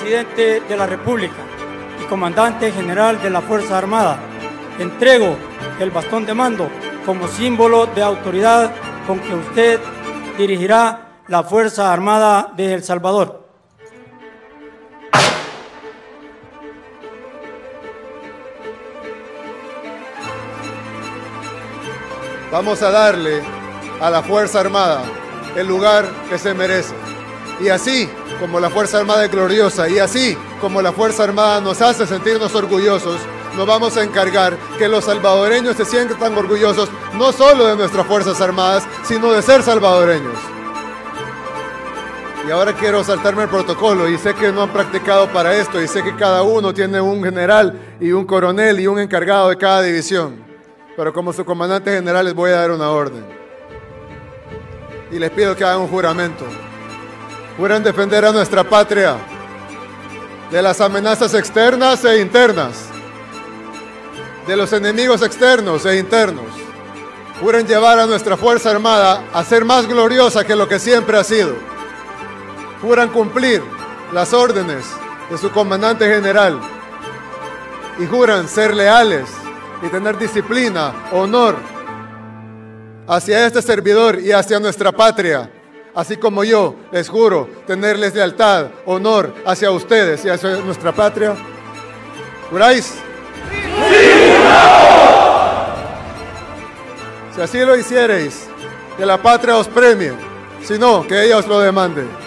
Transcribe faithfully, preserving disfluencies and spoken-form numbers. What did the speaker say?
Presidente de la República y Comandante General de la Fuerza Armada, entrego el bastón de mando como símbolo de autoridad con que usted dirigirá la Fuerza Armada de El Salvador. Vamos a darle a la Fuerza Armada el lugar que se merece. Y así como la Fuerza Armada es gloriosa, y así como la Fuerza Armada nos hace sentirnos orgullosos, nos vamos a encargar que los salvadoreños se sientan orgullosos no solo de nuestras Fuerzas Armadas, sino de ser salvadoreños. Y ahora quiero saltarme el protocolo, y sé que no han practicado para esto, y sé que cada uno tiene un general y un coronel y un encargado de cada división. Pero como su comandante general les voy a dar una orden. Y les pido que hagan un juramento. Juran defender a nuestra patria de las amenazas externas e internas, de los enemigos externos e internos. Juran llevar a nuestra Fuerza Armada a ser más gloriosa que lo que siempre ha sido. Juran cumplir las órdenes de su comandante general. Y juran ser leales y tener disciplina, honor hacia este servidor y hacia nuestra patria, así como yo les juro tenerles lealtad, honor hacia ustedes y hacia nuestra patria. ¿Juráis? ¡Sí! Si así lo hiciereis, que la patria os premie, sino que ella os lo demande.